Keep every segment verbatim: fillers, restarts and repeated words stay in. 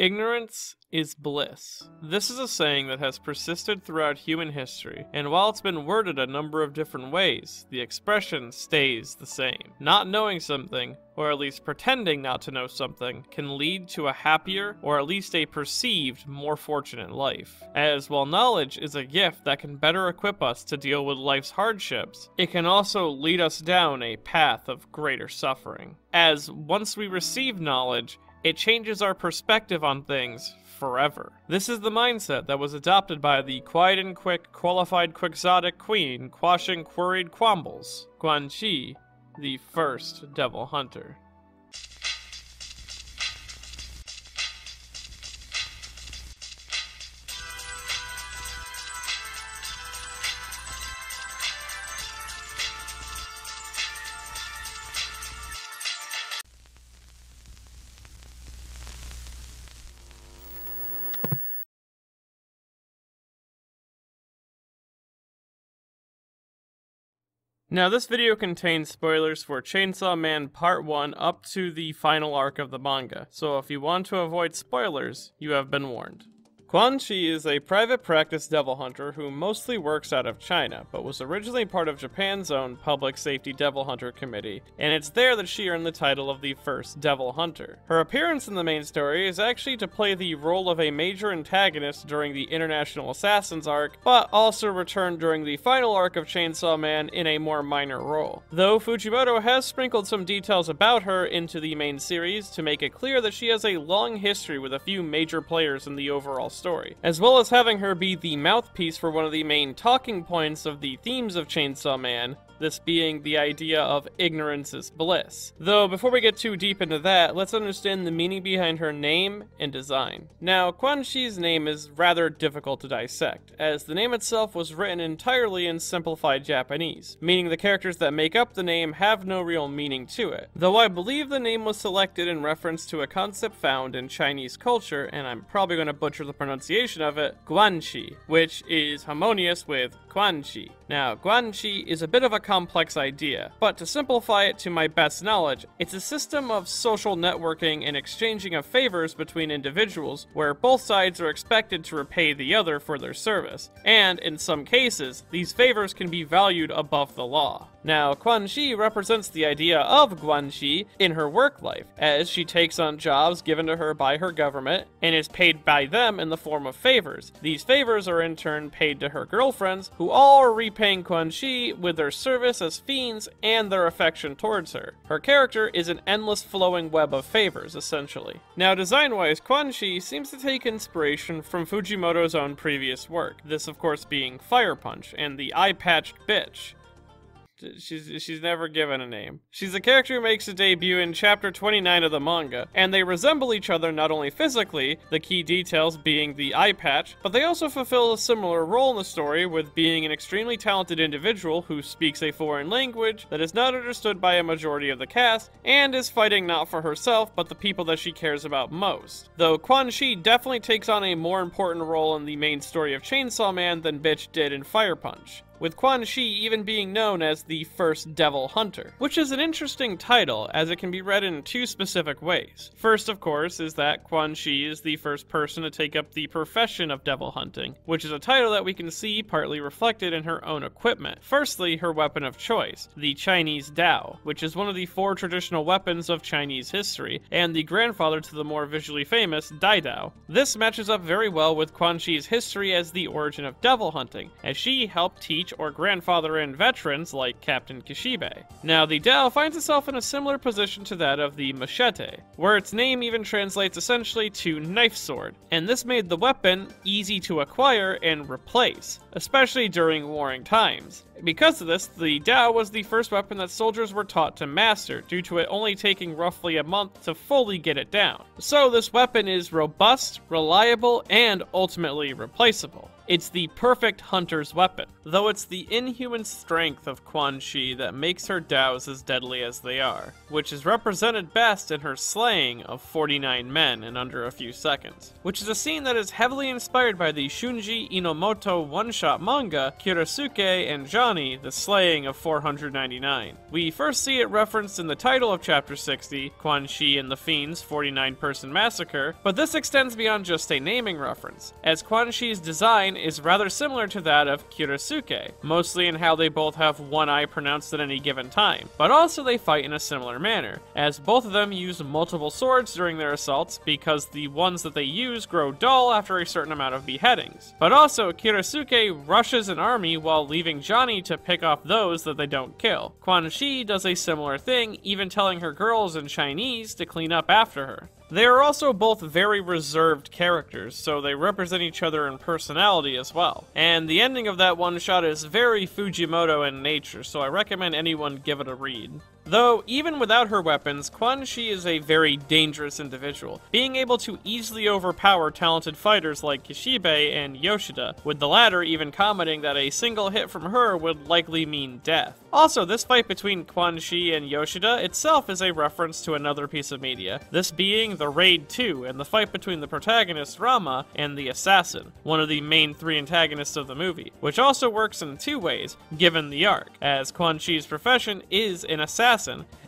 Ignorance is bliss. This is a saying that has persisted throughout human history, and while it's been worded a number of different ways, the expression stays the same. Not knowing something, or at least pretending not to know something, can lead to a happier, or at least a perceived, more fortunate life. As while knowledge is a gift that can better equip us to deal with life's hardships, it can also lead us down a path of greater suffering. As once we receive knowledge, it changes our perspective on things forever. This is the mindset that was adopted by the Quiet and Quick, Qualified Quixotic Queen, Quashing Queried Quambles, Quanxi, the first devil hunter. Now, this video contains spoilers for Chainsaw Man Part one up to the final arc of the manga, so if you want to avoid spoilers, you have been warned. Quanxi is a private practice devil hunter who mostly works out of China, but was originally part of Japan's own Public Safety Devil Hunter Committee, and it's there that she earned the title of the first devil hunter. Her appearance in the main story is actually to play the role of a major antagonist during the International Assassins arc, but also returned during the final arc of Chainsaw Man in a more minor role. Though Fujimoto has sprinkled some details about her into the main series to make it clear that she has a long history with a few major players in the overall story. story, as well as having her be the mouthpiece for one of the main talking points of the themes of Chainsaw Man, this being the idea of ignorance is bliss. Though before we get too deep into that, let's understand the meaning behind her name and design. Now, Quanxi's name is rather difficult to dissect, as the name itself was written entirely in simplified Japanese, meaning the characters that make up the name have no real meaning to it, though I believe the name was selected in reference to a concept found in Chinese culture, and I'm probably going to butcher the pronunciation of it, Guanxi, which is harmonious with Quanxi. Now, Guanxi is a bit of a complex idea, but to simplify it to my best knowledge, it's a system of social networking and exchanging of favors between individuals where both sides are expected to repay the other for their service, and in some cases, these favors can be valued above the law. Now, Quanxi represents the idea of Guanxi in her work life, as she takes on jobs given to her by her government and is paid by them in the form of favors. These favors are in turn paid to her girlfriends, who all are repaying Quanxi with their service as fiends and their affection towards her. Her character is an endless flowing web of favors, essentially. Now, design-wise, Quanxi seems to take inspiration from Fujimoto's own previous work, this of course being Fire Punch and the eye-patched bitch. She's, she's never given a name. She's a character who makes a debut in chapter twenty-nine of the manga, and they resemble each other not only physically, the key details being the eye patch, but they also fulfill a similar role in the story with being an extremely talented individual who speaks a foreign language that is not understood by a majority of the cast, and is fighting not for herself but the people that she cares about most. Though Quanxi definitely takes on a more important role in the main story of Chainsaw Man than Bitch did in Fire Punch, with Quanxi even being known as the first devil hunter, which is an interesting title as it can be read in two specific ways. First, of course, is that Quanxi is the first person to take up the profession of devil hunting, which is a title that we can see partly reflected in her own equipment. Firstly, her weapon of choice, the Chinese Dao, which is one of the four traditional weapons of Chinese history, and the grandfather to the more visually famous Daidao. This matches up very well with Quanxi's history as the origin of devil hunting, as she helped teach or grandfather in veterans like Captain Kishibe. Now, the Dao finds itself in a similar position to that of the machete, where its name even translates essentially to knife sword, and this made the weapon easy to acquire and replace, especially during warring times. Because of this, the Dao was the first weapon that soldiers were taught to master, due to it only taking roughly a month to fully get it down. So this weapon is robust, reliable, and ultimately replaceable. It's the perfect hunter's weapon, though it's the inhuman strength of Quanxi that makes her Daos as deadly as they are, which is represented best in her slaying of forty-nine men in under a few seconds, which is a scene that is heavily inspired by the Shunji Inomoto one-shot manga Kirasuke and Johnny, The Slaying of four hundred ninety-nine. We first see it referenced in the title of chapter sixty, Quanxi and the Fiend's forty-nine person Massacre, but this extends beyond just a naming reference, as Quanxi's design is rather similar to that of Kirasuke, mostly in how they both have one eye pronounced at any given time, but also they fight in a similar manner, as both of them use multiple swords during their assaults because the ones that they use grow dull after a certain amount of beheadings. But also, Kirasuke rushes an army while leaving Johnny to pick off those that they don't kill. Quanxi does a similar thing, even telling her girls in Chinese to clean up after her. They are also both very reserved characters, so they represent each other in personality as well. And the ending of that one shot is very Fujimoto in nature, so I recommend anyone give it a read. Though, even without her weapons, Quanxi is a very dangerous individual, being able to easily overpower talented fighters like Kishibe and Yoshida, with the latter even commenting that a single hit from her would likely mean death. Also, this fight between Quanxi and Yoshida itself is a reference to another piece of media, this being The Raid two and the fight between the protagonist Rama and the assassin, one of the main three antagonists of the movie, which also works in two ways, given the arc, as Quanxi's profession is an assassin,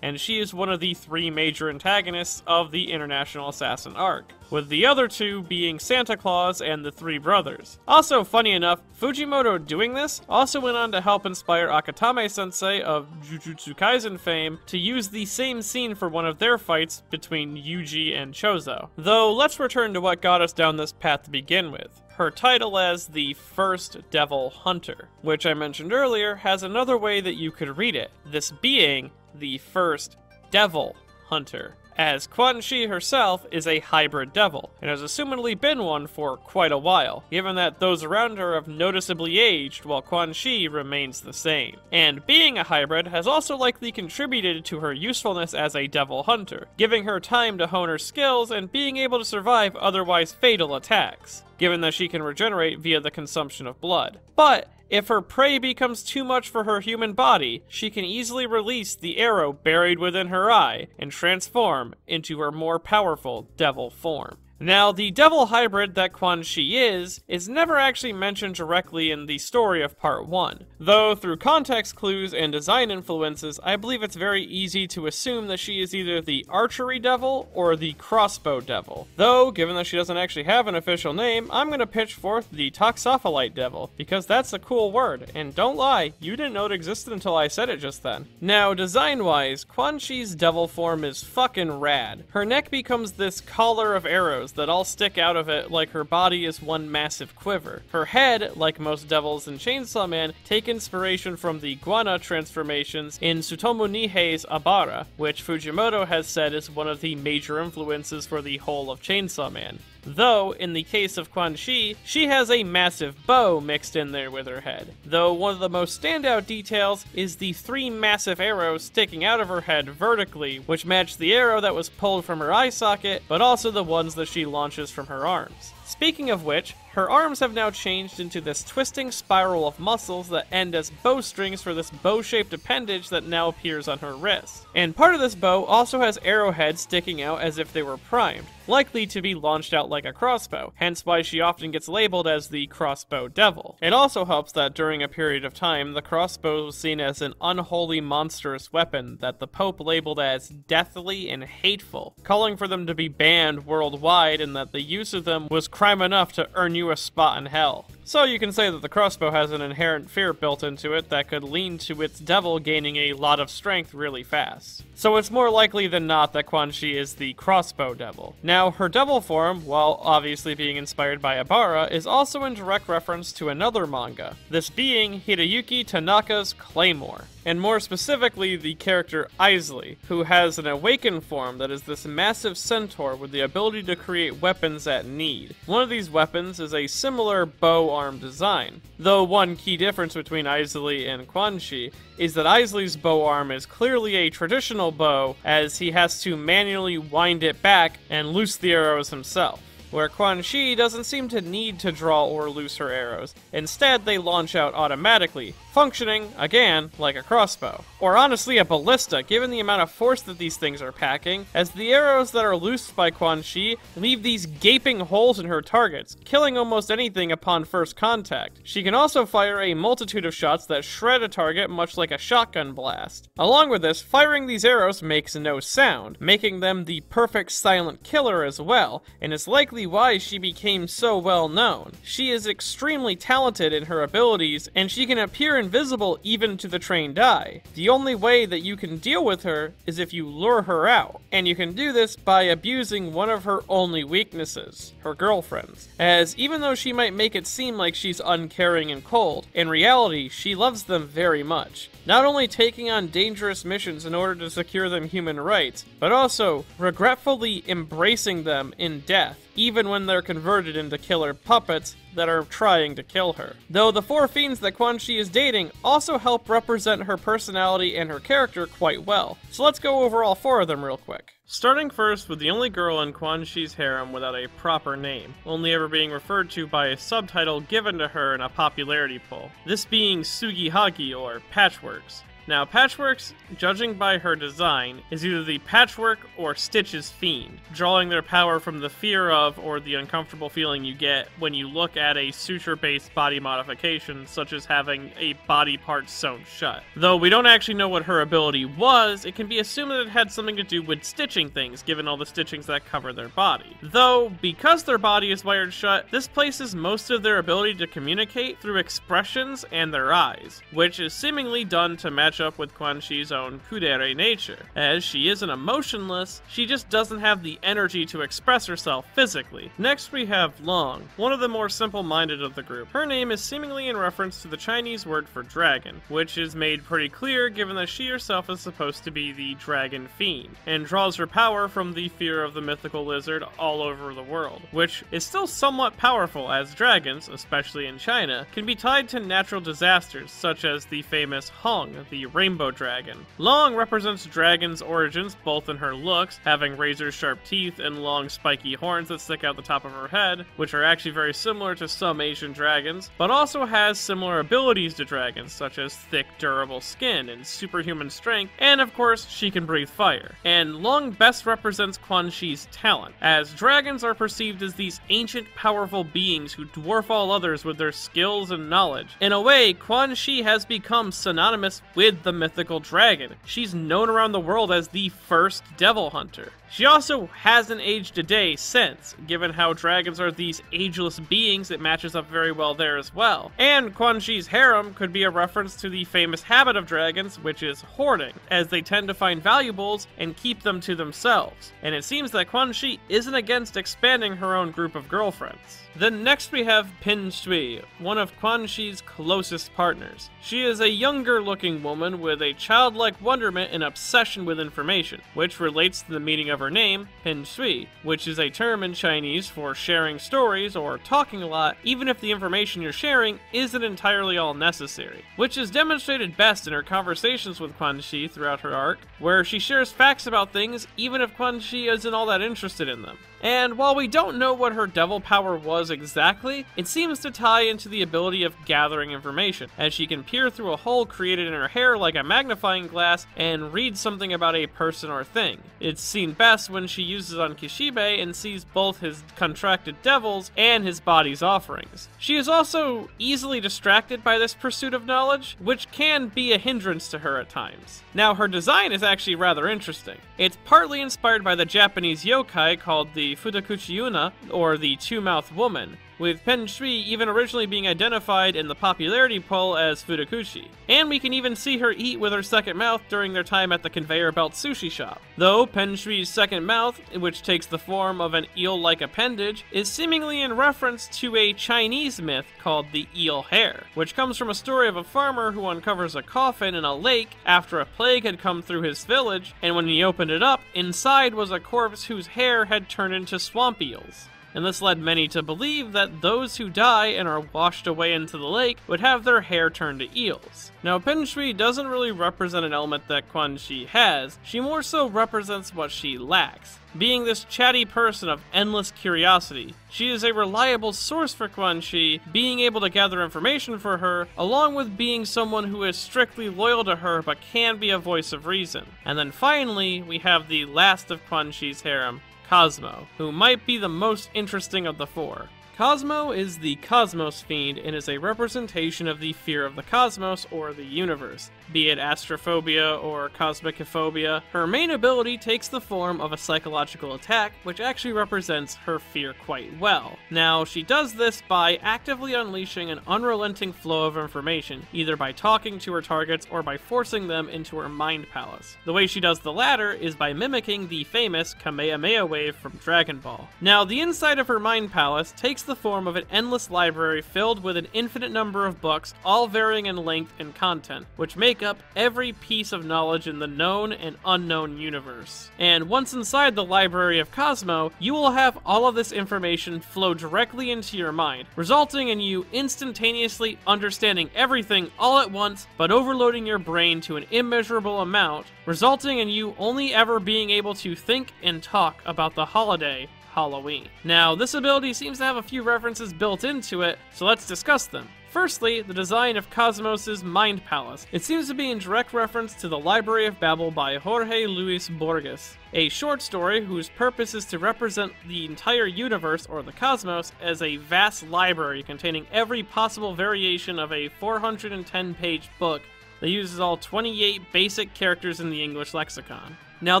and she is one of the three major antagonists of the International Assassin arc, with the other two being Santa Claus and the Three Brothers. Also, funny enough, Fujimoto doing this also went on to help inspire Akatame-sensei of Jujutsu Kaisen fame to use the same scene for one of their fights between Yuji and Chozo. Though, let's return to what got us down this path to begin with. Her title as The First Devil Hunter, which I mentioned earlier has another way that you could read it, this being The First Devil Hunter, as Quanxi herself is a hybrid devil, and has assumedly been one for quite a while, given that those around her have noticeably aged while Quanxi remains the same. And being a hybrid has also likely contributed to her usefulness as a devil hunter, giving her time to hone her skills and being able to survive otherwise fatal attacks, given that she can regenerate via the consumption of blood. But if her prey becomes too much for her human body, she can easily release the arrow buried within her eye and transform into her more powerful devil form. Now, the devil hybrid that Quanxi is, is never actually mentioned directly in the story of part one, though through context clues and design influences, I believe it's very easy to assume that she is either the archery devil or the crossbow devil. Though, given that she doesn't actually have an official name, I'm gonna pitch forth the toxopholite devil, because that's a cool word, and don't lie, you didn't know it existed until I said it just then. Now, design-wise, Quanxi's devil form is fucking rad. Her neck becomes this collar of arrows that all stick out of it like her body is one massive quiver. Her head, like most devils in Chainsaw Man, take inspiration from the guana transformations in Tsutomu Nihei's Abara, which Fujimoto has said is one of the major influences for the whole of Chainsaw Man. Though, in the case of Quanxi, she has a massive bow mixed in there with her head, though one of the most standout details is the three massive arrows sticking out of her head vertically, which match the arrow that was pulled from her eye socket, but also the ones that she launches from her arms. Speaking of which, her arms have now changed into this twisting spiral of muscles that end as bowstrings for this bow-shaped appendage that now appears on her wrist. And part of this bow also has arrowheads sticking out as if they were primed, likely to be launched out like a crossbow, hence why she often gets labeled as the crossbow devil. It also helps that during a period of time, the crossbow was seen as an unholy monstrous weapon that the Pope labeled as deathly and hateful, calling for them to be banned worldwide and that the use of them was crime enough to earn you a spot in hell. So you can say that the crossbow has an inherent fear built into it that could lean to its devil gaining a lot of strength really fast. So it's more likely than not that Quanxi is the crossbow devil. Now, her devil form, while obviously being inspired by Abara, is also in direct reference to another manga, this being Hideyuki Tanaka's Claymore, and more specifically the character Isley, who has an awakened form that is this massive centaur with the ability to create weapons at need. One of these weapons is a similar bow arm design, though one key difference between Isley and Quanxi is that Isley's bow arm is clearly a traditional bow, as he has to manually wind it back and loose the arrows himself. where Quanxi doesn't seem to need to draw or loose her arrows. Instead, they launch out automatically, functioning, again, like a crossbow. Or honestly, a ballista, given the amount of force that these things are packing, as the arrows that are loosed by Quanxi leave these gaping holes in her targets, killing almost anything upon first contact. She can also fire a multitude of shots that shred a target much like a shotgun blast. Along with this, firing these arrows makes no sound, making them the perfect silent killer as well, and it's likely why she became so well known. She is extremely talented in her abilities, and she can appear invisible even to the trained eye. The only way that you can deal with her is if you lure her out, and you can do this by abusing one of her only weaknesses, her girlfriends. As even though she might make it seem like she's uncaring and cold, in reality she loves them very much. Not only taking on dangerous missions in order to secure them human rights, but also regretfully embracing them in death, even when they're converted into killer puppets that are trying to kill her. Though the four fiends that Quanxi is dating also help represent her personality and her character quite well, so let's go over all four of them real quick. Starting first with the only girl in Quanxi's harem without a proper name, only ever being referred to by a subtitle given to her in a popularity poll, this being Sugihagi or Patchworks. Now, Patchworks, judging by her design, is either the Patchwork or Stitch's fiend, drawing their power from the fear of or the uncomfortable feeling you get when you look at a suture-based body modification, such as having a body part sewn shut. Though we don't actually know what her ability was, it can be assumed that it had something to do with stitching things, given all the stitchings that cover their body. Though, because their body is wired shut, this places most of their ability to communicate through expressions and their eyes, which is seemingly done to match up with Quanxi's own kudere nature. As she isn't emotionless, she just doesn't have the energy to express herself physically. Next we have Long, one of the more simple-minded of the group. Her name is seemingly in reference to the Chinese word for dragon, which is made pretty clear given that she herself is supposed to be the dragon fiend, and draws her power from the fear of the mythical lizard all over the world, which is still somewhat powerful as dragons, especially in China, can be tied to natural disasters such as the famous Hong, the rainbow dragon. Long represents dragon's origins both in her looks, having razor-sharp teeth and long spiky horns that stick out the top of her head, which are actually very similar to some Asian dragons, but also has similar abilities to dragons, such as thick, durable skin and superhuman strength, and of course, she can breathe fire. And Long best represents Quanxi's talent, as dragons are perceived as these ancient, powerful beings who dwarf all others with their skills and knowledge. In a way, Quanxi has become synonymous with With the mythical dragon. She's known around the world as the first devil hunter. She also hasn't aged a day since, given how dragons are these ageless beings, it matches up very well there as well. And Quanxi's harem could be a reference to the famous habit of dragons, which is hoarding, as they tend to find valuables and keep them to themselves. And it seems that Quanxi isn't against expanding her own group of girlfriends. Then next we have Pingshui, one of Quanxi's closest partners. She is a younger looking woman with a childlike wonderment and obsession with information, which relates to the meaning of her name, Pingshui, which is a term in Chinese for sharing stories or talking a lot, even if the information you're sharing isn't entirely all necessary, which is demonstrated best in her conversations with Quanxi throughout her arc, where she shares facts about things even if Quanxi isn't all that interested in them. And while we don't know what her devil power was exactly, it seems to tie into the ability of gathering information, as she can peer through a hole created in her hair like a magnifying glass and read something about a person or thing. It's seen best when she uses on Kishibe and sees both his contracted devils and his body's offerings. She is also easily distracted by this pursuit of knowledge, which can be a hindrance to her at times. Now, her design is actually rather interesting. It's partly inspired by the Japanese yokai called the Futakuchiuna, or the Two-Mouthed Woman, with Pingshui even originally being identified in the popularity poll as Fudakushi. And we can even see her eat with her second mouth during their time at the conveyor belt sushi shop. Though Pingshui's second mouth, which takes the form of an eel-like appendage, is seemingly in reference to a Chinese myth called the eel hare, which comes from a story of a farmer who uncovers a coffin in a lake after a plague had come through his village, and when he opened it up, inside was a corpse whose hair had turned into swamp eels. and this led many to believe that those who die and are washed away into the lake would have their hair turned to eels. Now, Pingshui doesn't really represent an element that Quanxi has, she more so represents what she lacks. Being this chatty person of endless curiosity, she is a reliable source for Quanxi, being able to gather information for her, along with being someone who is strictly loyal to her but can be a voice of reason. And then finally, we have the last of Quanxi's harem, Cosmo, who might be the most interesting of the four. Cosmo is the Cosmos Fiend and is a representation of the fear of the cosmos or the universe, be it astrophobia or cosmicophobia. Her main ability takes the form of a psychological attack, which actually represents her fear quite well. Now, she does this by actively unleashing an unrelenting flow of information, either by talking to her targets or by forcing them into her mind palace. The way she does the latter is by mimicking the famous Kamehameha wave from Dragon Ball. Now, the inside of her mind palace takes the form of an endless library filled with an infinite number of books, all varying in length and content, which make up every piece of knowledge in the known and unknown universe. And once inside the Library of Cosmo, you will have all of this information flow directly into your mind, resulting in you instantaneously understanding everything all at once, but overloading your brain to an immeasurable amount, resulting in you only ever being able to think and talk about the holiday, Halloween. Now, this ability seems to have a few references built into it, so let's discuss them. Firstly, the design of Cosmos' Mind Palace. It seems to be in direct reference to the Library of Babel by Jorge Luis Borges, a short story whose purpose is to represent the entire universe, or the cosmos, as a vast library containing every possible variation of a four hundred ten page book that uses all twenty-eight basic characters in the English lexicon. Now,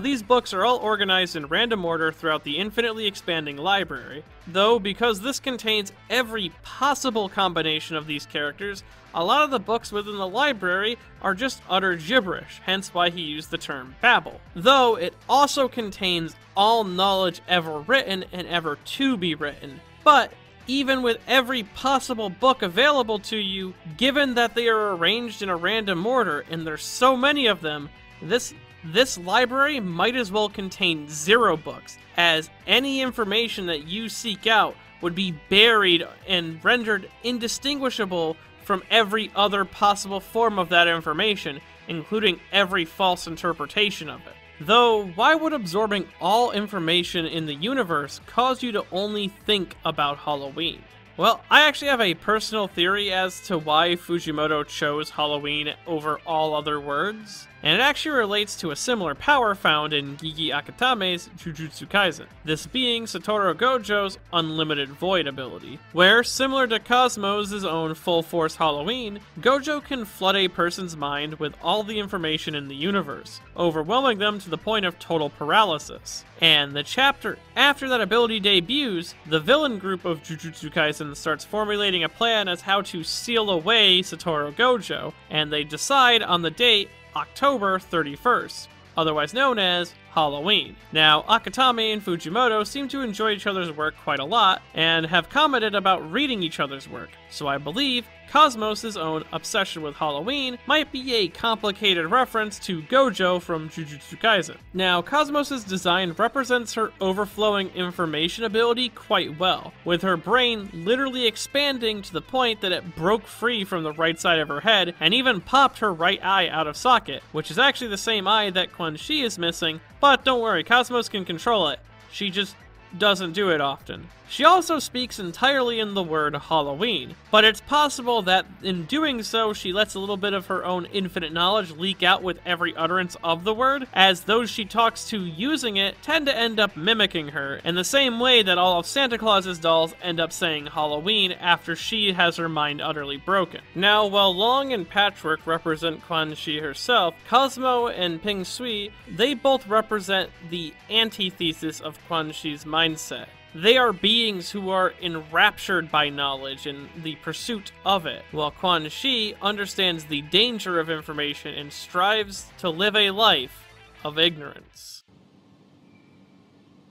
these books are all organized in random order throughout the infinitely expanding library, though because this contains every possible combination of these characters, a lot of the books within the library are just utter gibberish, hence why he used the term Babel. Though it also contains all knowledge ever written and ever to be written. But even with every possible book available to you, given that they are arranged in a random order and there's so many of them, this This library might as well contain zero books, as any information that you seek out would be buried and rendered indistinguishable from every other possible form of that information, including every false interpretation of it. Though, why would absorbing all information in the universe cause you to only think about Halloween? Well, I actually have a personal theory as to why Fujimoto chose Halloween over all other words, and it actually relates to a similar power found in Gigi Akitame's Jujutsu Kaisen, this being Satoru Gojo's Unlimited Void ability, where, similar to Cosmos' own Full Force Halloween, Gojo can flood a person's mind with all the information in the universe, overwhelming them to the point of total paralysis. And the chapter after that ability debuts, the villain group of Jujutsu Kaisen starts formulating a plan as how to seal away Satoru Gojo, and they decide on the date October thirty-first, otherwise known as Halloween. Now, Akitame and Fujimoto seem to enjoy each other's work quite a lot, and have commented about reading each other's work, so I believe Cosmos' own obsession with Halloween might be a complicated reference to Gojo from Jujutsu Kaisen. Now, Cosmos' design represents her overflowing information ability quite well, with her brain literally expanding to the point that it broke free from the right side of her head and even popped her right eye out of socket, which is actually the same eye that Quanxi is missing, but don't worry, Cosmos can control it, she just doesn't do it often. She also speaks entirely in the word Halloween, but it's possible that in doing so she lets a little bit of her own infinite knowledge leak out with every utterance of the word, as those she talks to using it tend to end up mimicking her, in the same way that all of Santa Claus's dolls end up saying Halloween after she has her mind utterly broken. Now, while Long and Patchwork represent Quanxi herself, Cosmo and Pingshui, they both represent the antithesis of Quanxi's mindset. They are beings who are enraptured by knowledge and the pursuit of it, while Quanxi understands the danger of information and strives to live a life of ignorance.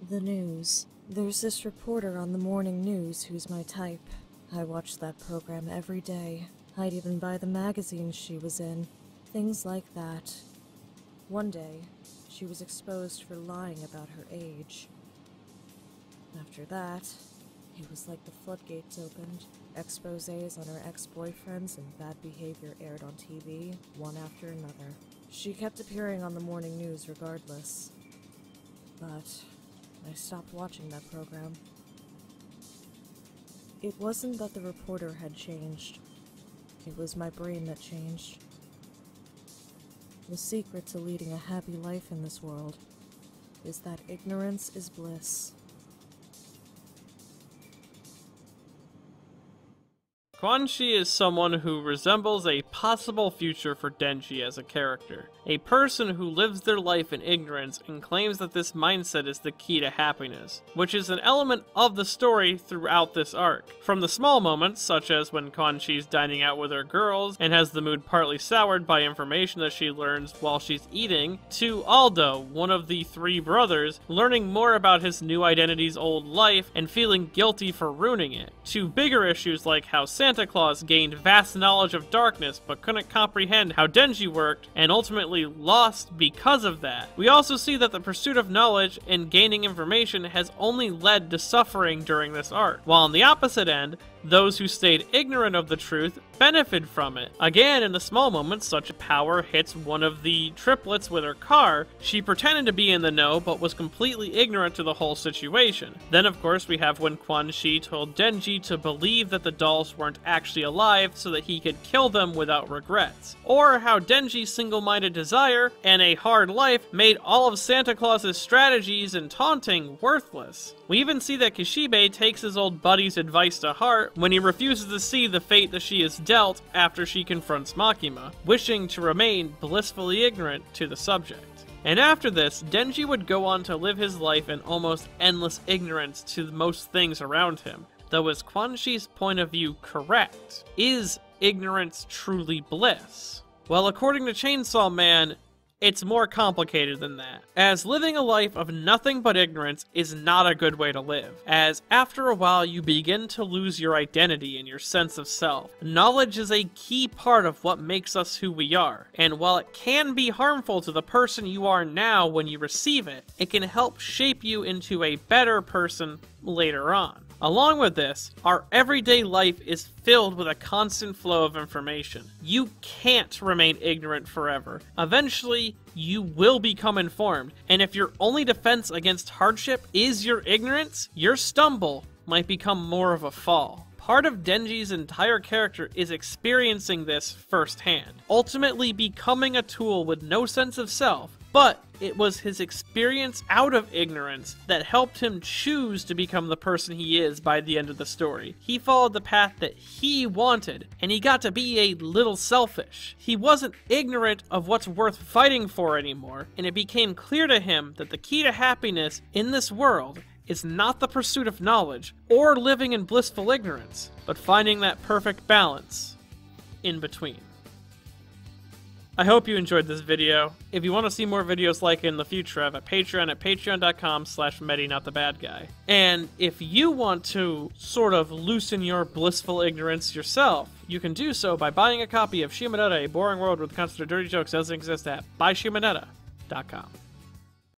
The news. There's this reporter on the morning news who's my type. I watch that program every day. I'd even buy the magazines she was in. Things like that. One day, she was exposed for lying about her age. After that, It was like the floodgates opened. Exposés on her ex-boyfriends and bad behavior aired on T V, one after another. She kept appearing on the morning news regardless. But I stopped watching that program. It wasn't that the reporter had changed. It was my brain that changed. The secret to leading a happy life in this world is that ignorance is bliss. Quanxi is someone who resembles a possible future for Denji as a character. A person who lives their life in ignorance and claims that this mindset is the key to happiness, which is an element of the story throughout this arc. From the small moments, such as when Quanxi's dining out with her girls and has the mood partly soured by information that she learns while she's eating, to Aldo, one of the three brothers, learning more about his new identity's old life and feeling guilty for ruining it, to bigger issues like how Sam Santa Claus gained vast knowledge of darkness but couldn't comprehend how Denji worked and ultimately lost because of that. We also see that the pursuit of knowledge and gaining information has only led to suffering during this arc, while on the opposite end, those who stayed ignorant of the truth benefited from it. Again, in the small moments, such as Power hits one of the triplets with her car, she pretended to be in the know, but was completely ignorant to the whole situation. Then, of course, we have when Quanxi told Denji to believe that the dolls weren't actually alive so that he could kill them without regrets. Or how Denji's single-minded desire and a hard life made all of Santa Claus's strategies and taunting worthless. We even see that Kishibe takes his old buddy's advice to heart when he refuses to see the fate that she is dealt after she confronts Makima, wishing to remain blissfully ignorant to the subject. And after this, Denji would go on to live his life in almost endless ignorance to most things around him. Though is Quanxi's point of view correct? Is ignorance truly bliss? Well, according to Chainsaw Man, it's more complicated than that, as living a life of nothing but ignorance is not a good way to live, as after a while you begin to lose your identity and your sense of self. Knowledge is a key part of what makes us who we are, and while it can be harmful to the person you are now when you receive it, it can help shape you into a better person later on. Along with this, our everyday life is filled with a constant flow of information. You can't remain ignorant forever. Eventually, you will become informed, and if your only defense against hardship is your ignorance, your stumble might become more of a fall. Part of Denji's entire character is experiencing this firsthand, ultimately becoming a tool with no sense of self, but it was his experience out of ignorance that helped him choose to become the person he is by the end of the story. He followed the path that he wanted, and he got to be a little selfish. He wasn't ignorant of what's worth fighting for anymore, and it became clear to him that the key to happiness in this world is not the pursuit of knowledge or living in blissful ignorance, but finding that perfect balance in between. I hope you enjoyed this video. If you want to see more videos like it in the future, I have a Patreon at patreon dot com slash meddy not the bad guy. And if you want to sort of loosen your blissful ignorance yourself, you can do so by buying a copy of Shimonetta, A Boring World with Constant Dirty Jokes Doesn't Exist at buy shimonetta dot com.